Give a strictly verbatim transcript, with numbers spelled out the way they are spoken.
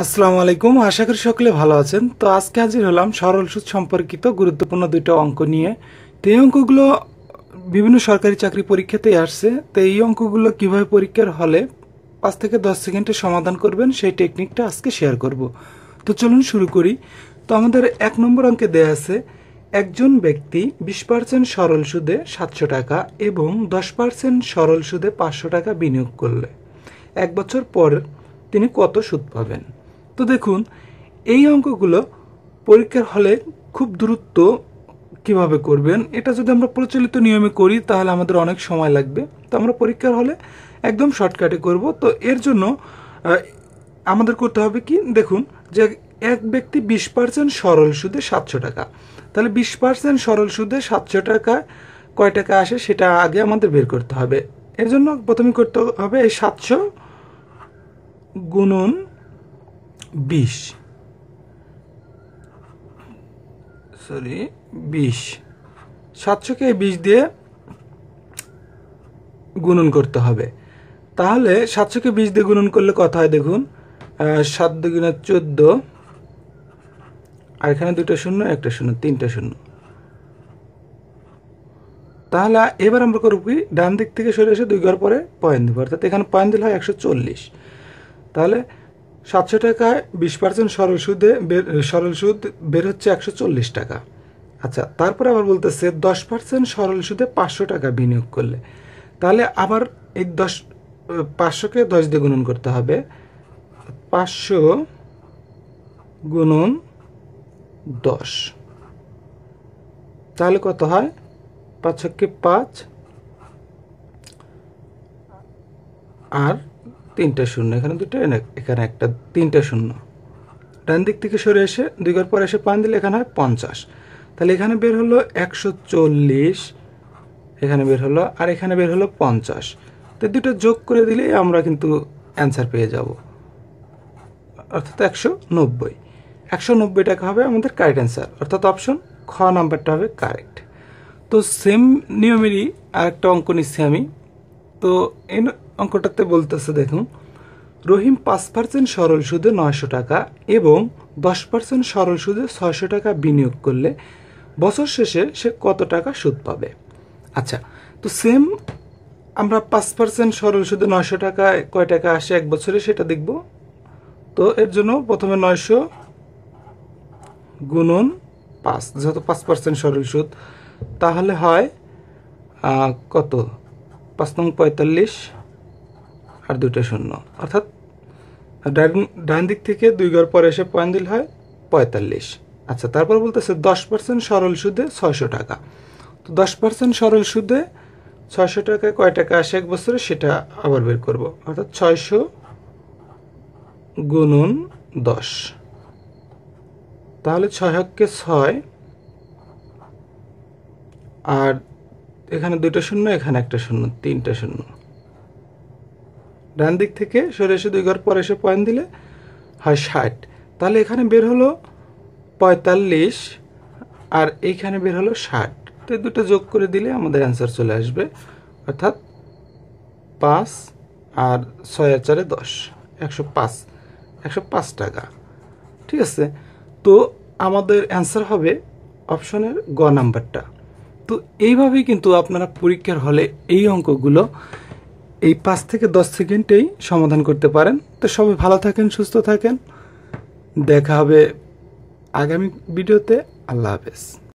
আসসালামু আলাইকুম, আশা করি সকলে ভালো আছেন। তো আজকে হাজির হলাম সরল সুদ সম্পর্কিত গুরুত্বপূর্ণ দুটো অঙ্ক নিয়ে। তো এই অঙ্কগুলো বিভিন্ন সরকারি চাকরি পরীক্ষাতেই আসছে। তো এই অঙ্কগুলো কীভাবে পরীক্ষার হলে পাঁচ থেকে দশ সেকেন্ডে সমাধান করবেন সেই টেকনিকটা আজকে শেয়ার করব। তো চলুন শুরু করি। তো আমাদের এক নম্বর অঙ্কে দেয়া আছে একজন ব্যক্তি বিশ পার্সেন্ট সরল সুদে সাতশো টাকা এবং দশ পার্সেন্ট সরল সুদে পাঁচশো টাকা বিনিয়োগ করলে এক বছর পর তিনি কত সুদ পাবেন। তো দেখুন, এই অঙ্কগুলো পরীক্ষার হলে খুব দ্রুত কিভাবে করবেন, এটা যদি আমরা প্রচলিত নিয়মে করি তাহলে আমাদের অনেক সময় লাগবে। তো আমরা পরীক্ষার হলে একদম শর্টকাটে করব। তো এর জন্য আমাদের করতে হবে কি, দেখুন যে এক ব্যক্তি বিশ পার্সেন্ট সরল সুদে সাতশো টাকা, তাহলে বিশ পার্সেন্ট সরল সুদে সাতশো টাকা কয় টাকা আসে সেটা আগে আমাদের বের করতে হবে। এর জন্য প্রথমে করতে হবে এই সাতশো গুণন বিশ, সরি বিশ, সাতশোকে বিশ দিয়ে গুণন করতে হবে। তাহলে সাতশোকে বিশ দিয়ে গুণন করলে কথা হয়, দেখুন সাত দুগুণে চোদ্দ, আর এখানে দুটো শূন্য, একটা শূন্য, তিনটা শূন্য। তাহলে এবার আমরা করবো কি, ডান দিক থেকে সরে এসে দুই ঘর পরে পয়েন্ট দেবো, অর্থাৎ এখানে পয়েন্ট দিলে হয় একশো চল্লিশ। তাহলে সাতশো টাকায় বিশ পার্সেন্ট সরল সুদে সরল সুদ বের হচ্ছে একশো চল্লিশ টাকা। আচ্ছা, তারপরে আবার বলতেছে দশ পার্সেন্ট সরল সুদে পাঁচশো টাকা বিনিয়োগ করলে, তাহলে আবার এই দশ পাঁচশোকে দশ দিয়ে গুণন করতে হবে, পাঁচশো গুণন দশ, তাহলে কত হয়, পাঁচশোকে পাঁচ আর তিনটা শূন্য, এখানে দুটো এখানে একটা, তিনটা শূন্য। ডান দিক থেকে সরে এসে দুই ঘর পরে এসে পান দিলে এখানে হয় পঞ্চাশ। তাহলে এখানে বের হলো একশো চল্লিশ, এখানে বের হলো আর এখানে বের হলো পঞ্চাশ। তো দুটো যোগ করে দিলে আমরা কিন্তু অ্যান্সার পেয়ে যাব, অর্থাৎ একশো নব্বই একশো নব্বই টাকা হবে আমাদের কারেক্ট অ্যান্সার, অর্থাৎ অপশন খ নাম্বারটা হবে কারেক্ট। তো সেম নিয়মেরই আরেকটা অঙ্ক নিচ্ছি আমি। তো এই অঙ্কটাতে বলতেছে, দেখুন রহিম পাঁচ পার্সেন্ট সরল সুদে নয়শো টাকা এবং দশ পার্সেন্ট সরল সুদে ছয়শো টাকা বিনিয়োগ করলে বছর শেষে সে কত টাকা সুদ পাবে। আচ্ছা, তো সেম আমরা পাঁচ পার্সেন্ট সরল সুদে নয়শো টাকায় কয় টাকা আসে এক বছরে সেটা দেখব। তো এর জন্য প্রথমে নয়শো গুণন পাঁচ, যেহেতু পাঁচ পার্সেন্ট সরল সুদ, তাহলে হয় কত, পাঁচ নং পঁয়তাল্লিশ আর দুটো শূন্য, অর্থাৎ ডান ডান দিক থেকে দুই ঘর পরে এসে পয়েন্ট দিল হয় পঁয়তাল্লিশ। আচ্ছা, তারপর বলতেছে দশ পার্সেন্ট সরল সুদে ছয়শো টাকা। তো দশ পার্সেন্ট সরল সুদে ছয়শো টাকায় কয় টাকা আসে এক বছরে সেটা আবার বের করব, অর্থাৎ ছয়শো গুণন দশ, তাহলে ছয় হককে ছয় আর এখানে দুটো শূন্য, এখানে একটা শূন্য, তিনটা শূন্য। ডান দিক থেকে সরে এসে দুই ঘর পরে এসে পয়েন্ট দিলে হয় ষাট। তাহলে এখানে বের হলো পঁয়তাল্লিশ আর এইখানে বের হলো ষাট। তো দুটো যোগ করে দিলে আমাদের অ্যান্সার চলে আসবে, অর্থাৎ পাঁচ আর ছয় আর চারে দশ, একশো পাঁচ একশো পাঁচ টাকা। ঠিক আছে, তো আমাদের অ্যান্সার হবে অপশনের গ নাম্বারটা। তো এইভাবেই কিন্তু আপনারা পরীক্ষার হলে এই অঙ্কগুলো এই পাঁচ থেকে দশ সেকেন্ডেই সমাধান করতে পারেন। তো সবাই ভালো থাকেন, সুস্থ থাকেন, দেখা হবে আগামী ভিডিওতে। আল্লাহ হাফেজ।